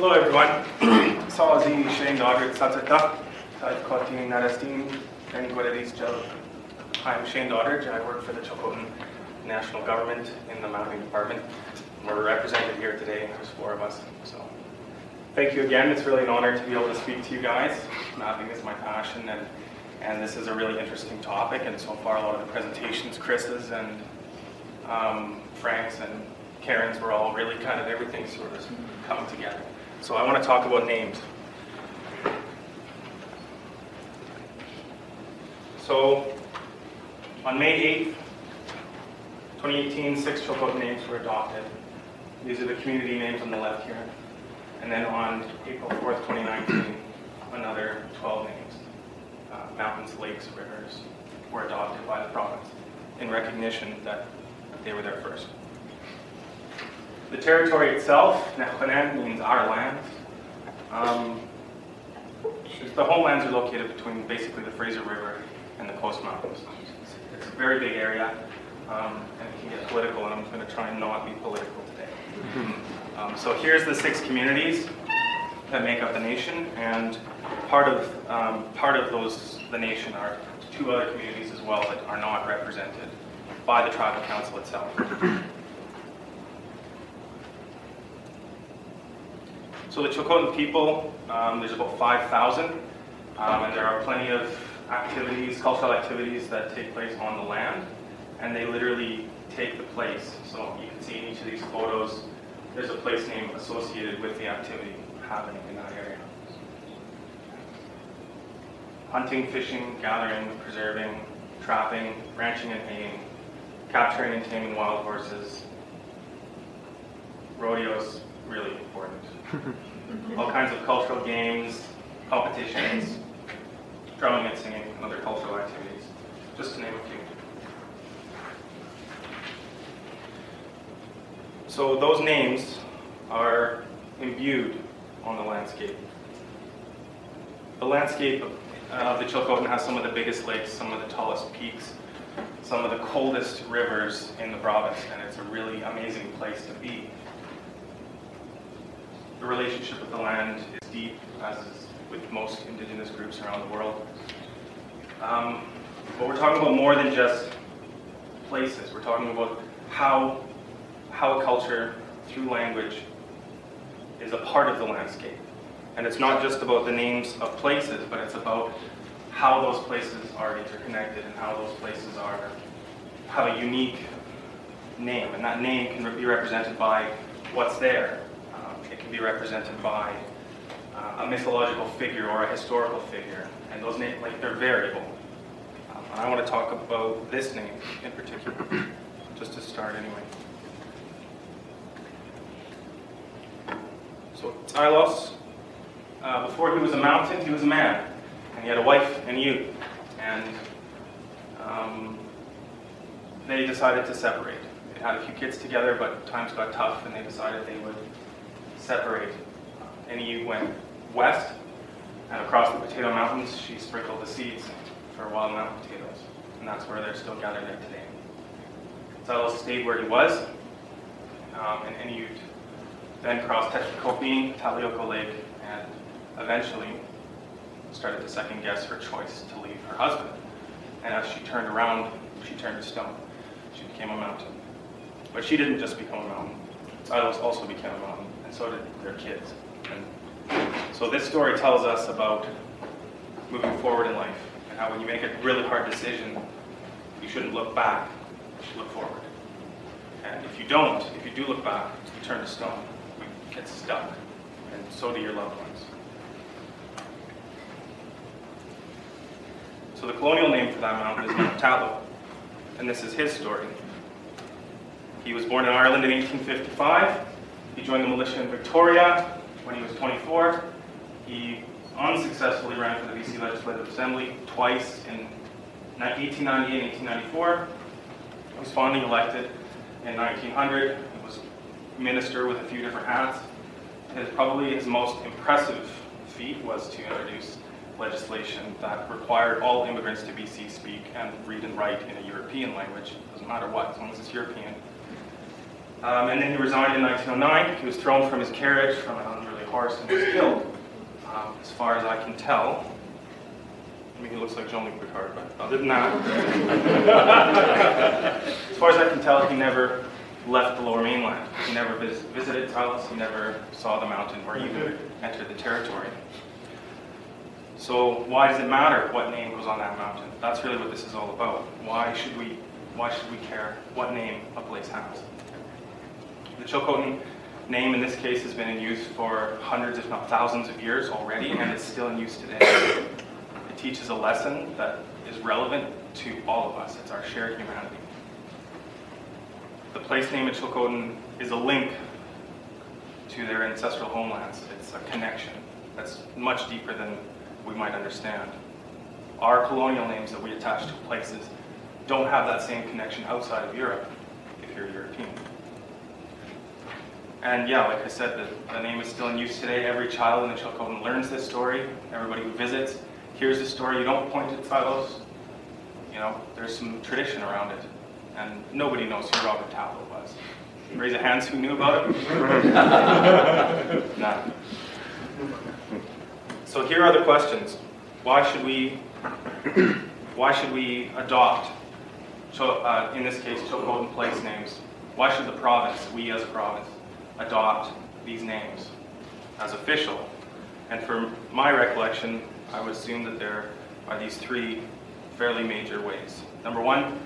Hello everyone. Salazi Shane Doddridge Satsata, Ts'il?os Narastin, Nehkonen Joe. I'm Shane Doddridge and I work for the Tsilhqot'in National Government in the Mounting Department. We're represented here today, there's four of us. So thank you again. It's really an honor to be able to speak to you guys. Mapping is my passion and this is a really interesting topic, and so far a lot of the presentations, Chris's and Frank's and Karen's, were all really kind of everything sort of come together. So I want to talk about names. So on May 8th, 2018, 6 Chilcotin names were adopted. These are the community names on the left here. And then on April 4th, 2019, another 12 names, mountains, lakes, rivers, were adopted by the province in recognition that they were there first. The territory itself, Nehkonen, means our lands. The homelands are located between basically the Fraser River and the Coast Mountains. It's a very big area, and it can get political, and I'm going to try and not be political today. So here's the 6 communities that make up the nation, and part of those, the nation, are 2 other communities as well that are not represented by the tribal council itself. So the Chilcotin people, there's about 5,000, and there are plenty of activities, cultural activities that take place on the land, and they literally take the place. So you can see in each of these photos, there's a place name associated with the activity happening in that area. Hunting, fishing, gathering, preserving, trapping, ranching and haying, capturing and taming wild horses, rodeos, really important. All kinds of cultural games, competitions, drumming and singing, and other cultural activities, just to name a few. So those names are imbued on the landscape. The landscape of the Chilcotin has some of the biggest lakes, some of the tallest peaks, some of the coldest rivers in the province, and it's a really amazing place to be. The relationship with the land is deep, as is with most indigenous groups around the world. But we're talking about more than just places. We're talking about how a culture, through language, is a part of the landscape. And it's not just about the names of places, but it's about how those places are interconnected and how those places have a unique name. And that name can be represented by what's there. It can be represented by a mythological figure or a historical figure, and those names, like, they're variable. And I want to talk about this name in particular, just to start anyway. So Ts'il?os, before he was a mountain, he was a man, and he had a wife and youth, and they decided to separate. They had a few kids together, but times got tough, and they decided they would separate. And he went west, and across the Potato Mountains, she sprinkled the seeds for wild mountain potatoes, and that's where they're still gathered at today. Ts'il?os stayed where he was, and Inuit then crossed Tachikopi, Talioko Lake, and eventually started to second guess her choice to leave her husband. And as she turned around, she turned to stone. She became a mountain. But she didn't just become a mountain. Ts'il?os also became a mountain. And so did their kids. And so this story tells us about moving forward in life, and how when you make a really hard decision, you shouldn't look back, you should look forward. And if you do look back, you turn to stone, you get stuck, and so do your loved ones. So the colonial name for that mountain is Mount Tatlow, and this is his story. He was born in Ireland in 1855. He joined the militia in Victoria when he was 24. He unsuccessfully ran for the BC Legislative Assembly twice, in 1890 and 1894. He was finally elected in 1900. He was minister with a few different hats. Probably his most impressive feat was to introduce legislation that required all immigrants to BC speak and read and write in a European language. Doesn't matter what, as long as it's European. And then he resigned in 1909. He was thrown from his carriage from an unruly Carson was killed, as far as I can tell. I mean, he looks like Jean-Luc Picard, but other than that, as far as I can tell, he never left the Lower Mainland. He never visited Ts'il?os, he never saw the mountain, or even entered the territory. So why does it matter what name goes on that mountain? That's really what this is all about. Why should we care what name a place has? The Chilcotin name in this case has been in use for hundreds, if not thousands of years already, and it's still in use today. It teaches a lesson that is relevant to all of us. It's our shared humanity. The place name of Chilcotin is a link to their ancestral homelands. It's a connection that's much deeper than we might understand. Our colonial names that we attach to places don't have that same connection outside of Europe, if you're European. And yeah, like I said, the name is still in use today. Every child in the Chilcotin learns this story. Everybody who visits hears the story. You don't point to Ts'il?os. You know, there's some tradition around it. And nobody knows who Robert Tappel was. Raise your hands who knew about it? None. So here are the questions. Why should we adopt, in this case, Chilcotin place names? Why should the province, we as a province, adopt these names as official? And from my recollection, I would assume that there are these three fairly major ways. Number one,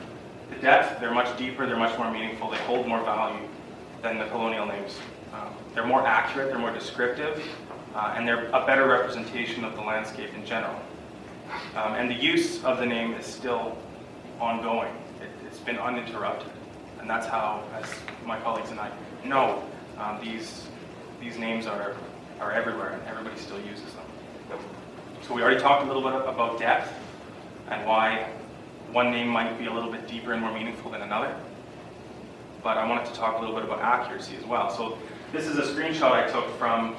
the depth. They're much deeper, they're much more meaningful, they hold more value than the colonial names. They're more accurate, they're more descriptive, and they're a better representation of the landscape in general. And the use of the name is still ongoing. It's been uninterrupted. And that's how, as my colleagues and I know, these names are everywhere and everybody still uses them. So we already talked a little bit about depth and why one name might be a little bit deeper and more meaningful than another. But I wanted to talk a little bit about accuracy as well. So this is a screenshot I took from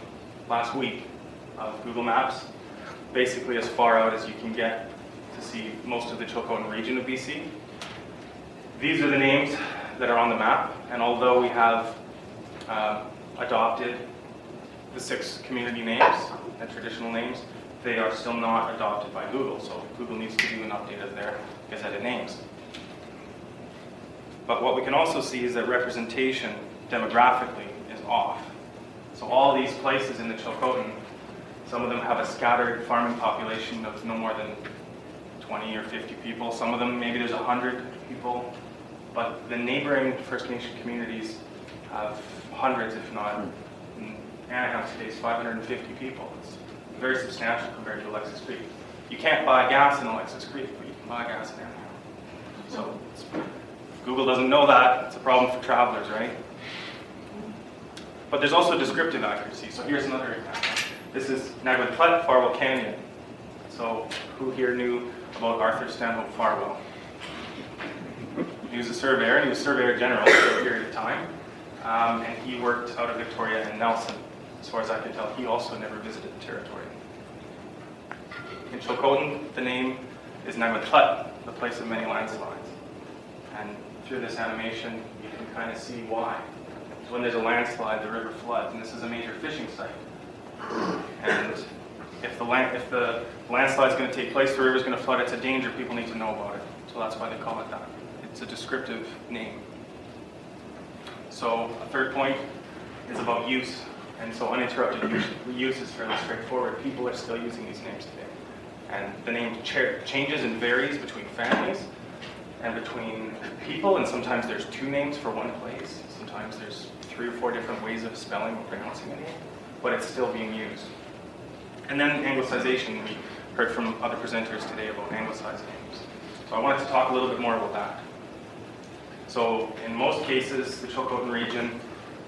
last week of Google Maps, basically as far out as you can get to see most of the Chilcotin region of BC. These are the names that are on the map, and although we have adopted the 6 community names and traditional names, they are still not adopted by Google, so Google needs to do an update of their gazetted names. But what we can also see is that representation demographically is off. So all these places in the Chilcotin, some of them have a scattered farming population of no more than 20 or 50 people. Some of them, maybe there's 100 people, but the neighboring First Nation communities have hundreds, if not, in Anaheim today's 550 people. It's very substantial compared to Alexis Creek. You can't buy gas in Alexis Creek, but you can buy gas in Anaheim. So Google doesn't know that. It's a problem for travelers, right? But there's also descriptive accuracy. So here's another example. This is Nagweklet Farwell Canyon. So who here knew about Arthur Stanhope Farwell? He was a surveyor, and he was surveyor general for a period of time. And he worked out of Victoria and Nelson. As far as I can tell, he also never visited the territory. In Chilcotin, the name is Namatut, the place of many landslides. And through this animation, you can kind of see why. Because when there's a landslide, the river floods, and this is a major fishing site. And if the landslide's going to take place, the river's going to flood, it's a danger, people need to know about it. So that's why they call it that. It's a descriptive name. So a third point is about use, and so uninterrupted use is fairly straightforward. People are still using these names today. And the name changes and varies between families and between people, and sometimes there's 2 names for one place. Sometimes there's 3 or 4 different ways of spelling or pronouncing a name, but it's still being used. And then anglicization, we heard from other presenters today about anglicized names. So I wanted to talk a little bit more about that. So in most cases, the Chilcotin region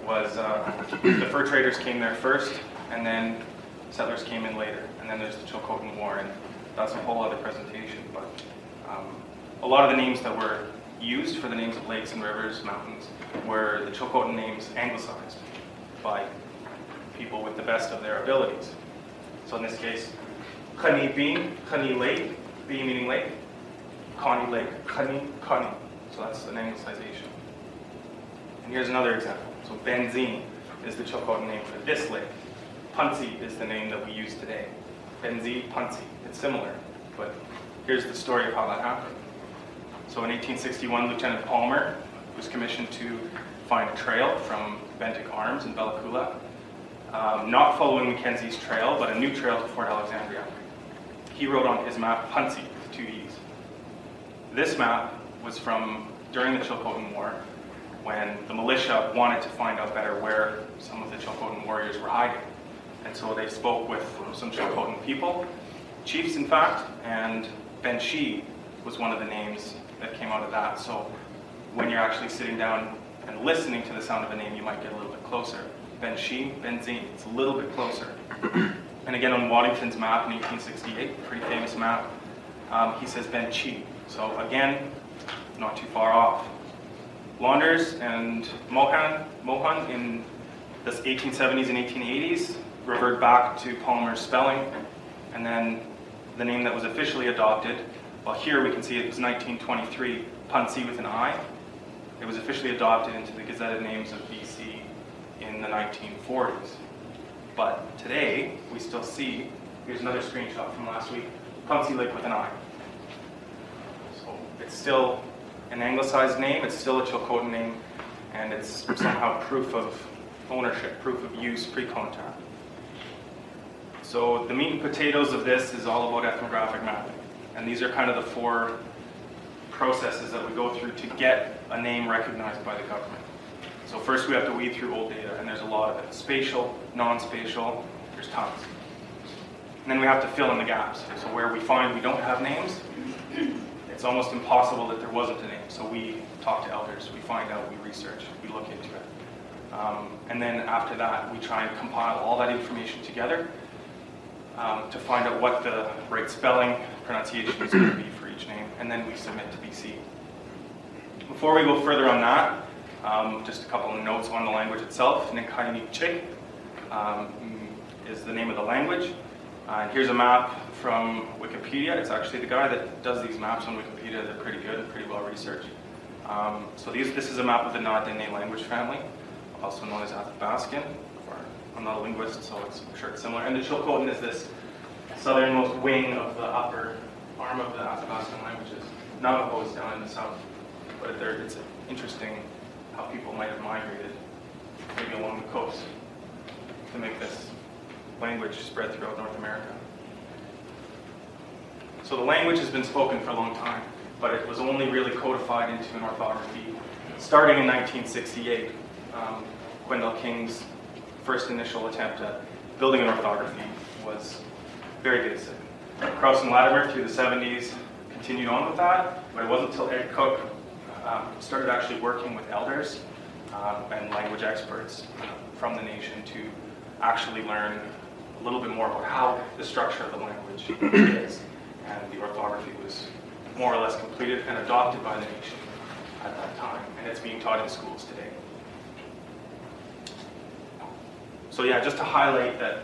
was, the fur traders came there first, and then settlers came in later. And then there's the Chilcotin War, and that's a whole other presentation. But a lot of the names that were used for the names of lakes and rivers, mountains, were the Chilcotin names anglicized by people with the best of their abilities. So in this case, Khani Biny, Khani Lake, B meaning lake, Khani Lake, Khani, Khani. So that's an anglicization. And here's another example. So Bentsi is the Chilcotin name for this lake. Puntzi is the name that we use today. Bentsi, Puntzi. It's similar, but here's the story of how that happened. So in 1861, Lieutenant Palmer was commissioned to find a trail from Bentic Arms in Bella Coola, not following Mackenzie's trail, but a new trail to Fort Alexandria. He wrote on his map Puntzi with two E's. This map was from during the Chilcotin War, when the militia wanted to find out better where some of the Chilcotin warriors were hiding. And so they spoke with some Chilcotin people, chiefs in fact, and Bentsi was one of the names that came out of that. So when you're actually sitting down and listening to the sound of a name, you might get a little bit closer. Bentsi, Benzine, it's a little bit closer. And again, on Waddington's map in 1868, pretty famous map, he says Bentsi. So again, not too far off. Launders and Mohan in the 1870s and 1880s referred back to Palmer's spelling, and then the name that was officially adopted, well here we can see it was 1923, Puntzi with an I. It was officially adopted into the gazetted names of BC in the 1940s. But today, we still see, here's another screenshot from last week, Puntzi Lake with an I. So it's still an anglicized name, it's still a Chilcotin name, and it's somehow proof of ownership, proof of use, pre-contact. So the meat and potatoes of this is all about ethnographic mapping. And these are kind of the four processes that we go through to get a name recognized by the government. So first we have to weed through old data, and there's a lot of it. Spatial, non-spatial, there's tons. And then we have to fill in the gaps. So where we find we don't have names, it's almost impossible that there wasn't a name. So we talk to elders, we find out, we research, we look into it. And then after that, we try and compile all that information together to find out what the right spelling, pronunciation is going to be for each name, and then we submit to BC. Before we go further on that, just a couple of notes on the language itself. Nikhainikche is the name of the language. And here's a map from Wikipedia. It's actually the guy that does these maps on Wikipedia. They're pretty good and pretty well researched. So this is a map of the Na-Dene language family, also known as Athabaskan. I'm not a linguist, so I'm sure it's similar. And the Chilcotin is this southernmost wing of the upper arm of the Athabaskan languages. Navajo is down in the south, but it's interesting how people might have migrated maybe along the coast to make this language spread throughout North America. So the language has been spoken for a long time, but it was only really codified into an orthography starting in 1968. Gwendal King's first initial attempt at building an orthography was very basic. Krauss and Latimer through the 70s continued on with that, but it wasn't until Ed Cook started actually working with elders and language experts from the nation to actually learn a little bit more about how the structure of the language is. And the orthography was more or less completed and adopted by the nation at that time, and it's being taught in schools today. So yeah, just to highlight that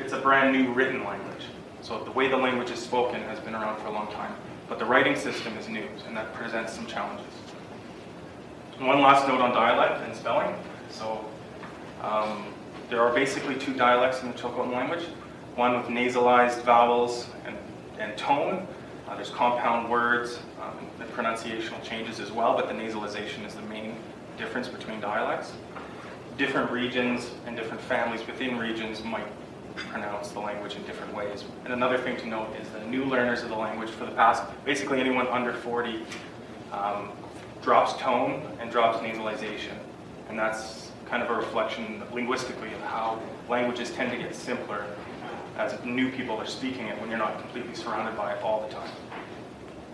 it's a brand new written language. So the way the language is spoken has been around for a long time, but the writing system is new, and that presents some challenges. And one last note on dialect and spelling. So there are basically two dialects in the Chilcotin language, one with nasalized vowels and tone. There's compound words and pronunciational changes as well, but the nasalization is the main difference between dialects. Different regions and different families within regions might pronounce the language in different ways. And another thing to note is that new learners of the language for the past, basically anyone under 40, drops tone and drops nasalization. And that's kind of a reflection linguistically of how languages tend to get simpler as new people are speaking it when you're not completely surrounded by it all the time.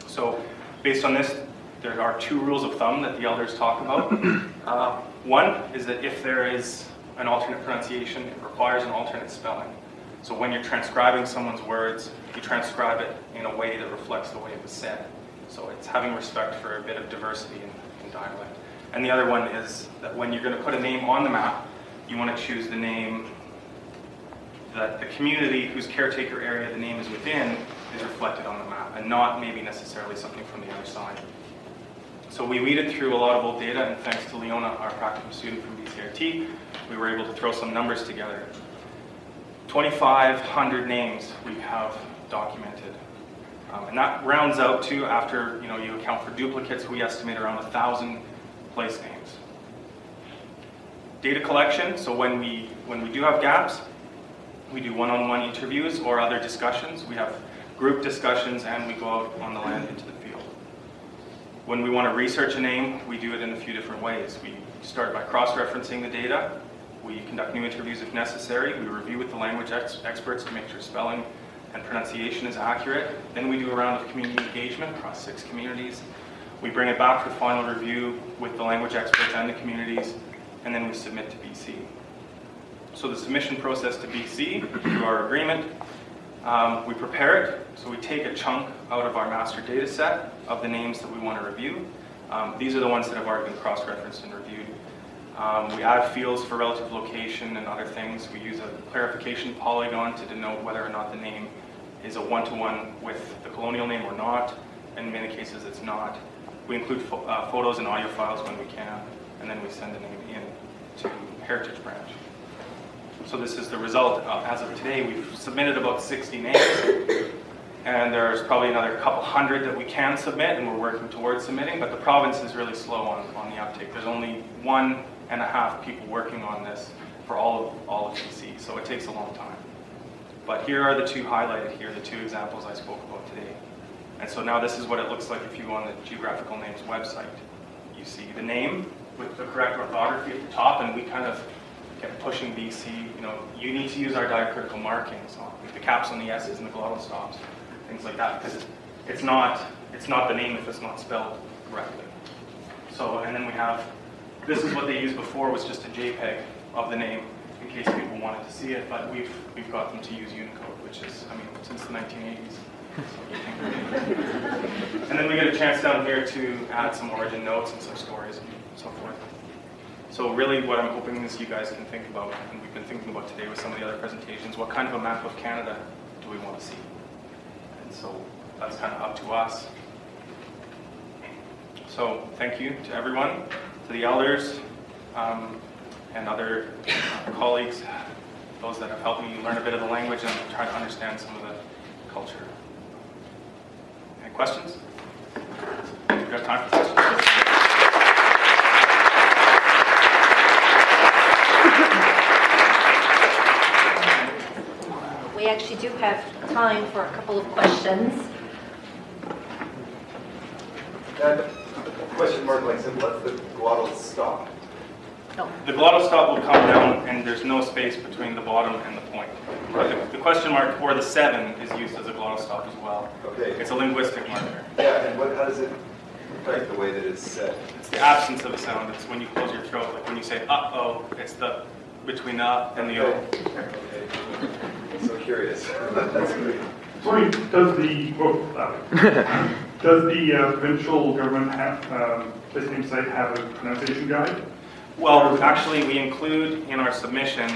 So based on this, there are two rules of thumb that the elders talk about. One is that if there is an alternate pronunciation, it requires an alternate spelling. So when you're transcribing someone's words, you transcribe it in a way that reflects the way it was said. So it's having respect for a bit of diversity in dialect. And the other one is that when you're going to put a name on the map, you want to choose the name that the community whose caretaker area the name is within is reflected on the map, and not maybe necessarily something from the other side. So we weeded through a lot of old data, and thanks to Leona, our practicum student from BCRT, we were able to throw some numbers together. 2,500 names we have documented. And that rounds out to, after you account for duplicates, we estimate around 1,000 place names. Data collection, so when we do have gaps, we do one-on-one interviews or other discussions. We have group discussions and we go out on the land into the field. When we want to research a name, we do it in a few different ways. We start by cross-referencing the data. We conduct new interviews if necessary. We review with the language experts to make sure spelling and pronunciation is accurate. Then we do a round of community engagement across 6 communities. We bring it back for final review with the language experts and the communities, and then we submit to BC. So the submission process to BC, through our agreement, we prepare it. So we take a chunk out of our master data set of the names that we want to review. These are the ones that have already been cross-referenced and reviewed. We add fields for relative location and other things. We use a clarification polygon to denote whether or not the name is a one-to-one with the colonial name or not. In many cases, it's not. We include photos and audio files when we can, and then we send the name in to Heritage Branch. So this is the result. As of today, we've submitted about 60 names, and there's probably another couple hundred that we can submit, and we're working towards submitting, but the province is really slow on the uptake. There's only 1.5 people working on this for all of BC, so it takes a long time. But here are the two highlighted here, the two examples I spoke about today. And so now this is what it looks like if you go on the Geographical Names website. You see the name with the correct orthography at the top, and we kind of kept pushing BC, you need to use our diacritical markings, the caps on the S's and the glottal stops, things like that, because it's not the name if it's not spelled correctly. So, and then we have, this is what they used before, was just a JPEG of the name in case people wanted to see it, but we've got them to use Unicode, which is, since the 1980s. And then we get a chance down here to add some origin notes and some stories and so forth. So really what I'm hoping is you guys can think about, and we've been thinking about today with some of the other presentations, what kind of a map of Canada do we want to see? And so that's kind of up to us. So thank you to everyone, to the elders and other colleagues, those that have helped me learn a bit of the language and try to understand some of the culture. Any questions? We've got time for questions. We actually do have time for a couple of questions. And question mark, like, so what's the glottal stop? Oh. The glottal stop will come down, and there's no space between the bottom and the point. Right. The question mark or the 7 is used as a glottal stop as well. Okay. It's a linguistic marker. Yeah, and how does it affect the way that it's set? It's the absence of a sound. It's when you close your throat, like when you say uh-oh. It's the between the up and the o. Okay. So curious. That's great. Sorry, does the provincial government place name site have a pronunciation guide? Well, actually, we include in our submission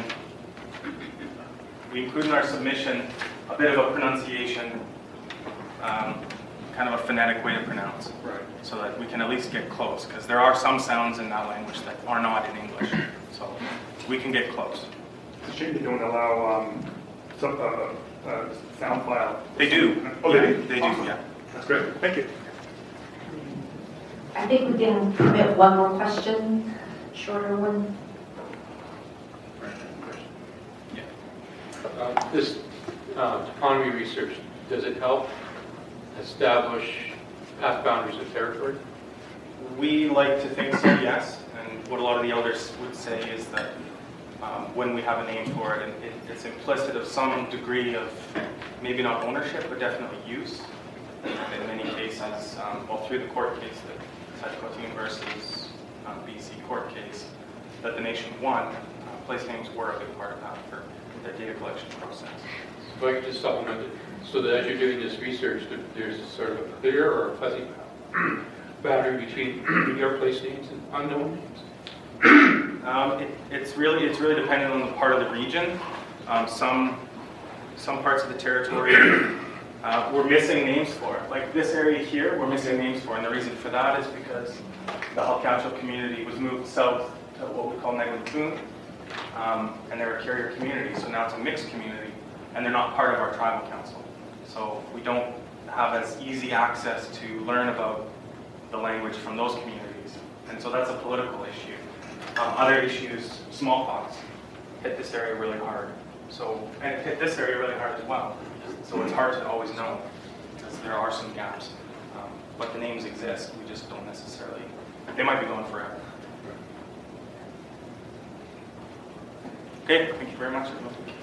a bit of a pronunciation, kind of a phonetic way to pronounce, right? So that we can at least get close, because there are some sounds in that language that are not in English, so we can get close. It's a shame they don't allow. Sound file. They do. Oh, yeah, they do. Awesome. Yeah. That's great. Thank you. I think we can commit one more question, shorter one. Yeah. This toponymy research, does it help establish past boundaries of territory? We like to think so, yes. And what a lot of the elders would say is that when we have a name for it, and it's implicit of some degree of maybe not ownership, but definitely use. In many cases, well, through the court case, the Tachikopi versus BC court case, that the nation won, place names were a big part of that for their data collection process. If I could just supplement it, so that as you're doing this research, there's sort of a clear or a fuzzy boundary between your place names and unknown names. It's really dependent on the part of the region. Some parts of the territory we're missing names for. Like this area here, we're missing names for, and the reason for that is because the Halq'enum community was moved south to what we call Neglinkun, and they're a carrier community, so now it's a mixed community, and they're not part of our tribal council. So we don't have as easy access to learn about the language from those communities. And so that's a political issue. Other issues, smallpox hit this area really hard. So, and it hit this area really hard as well. So it's hard to always know, because there are some gaps. But the names exist, we just don't necessarily, they might be gone forever. Okay, thank you very much.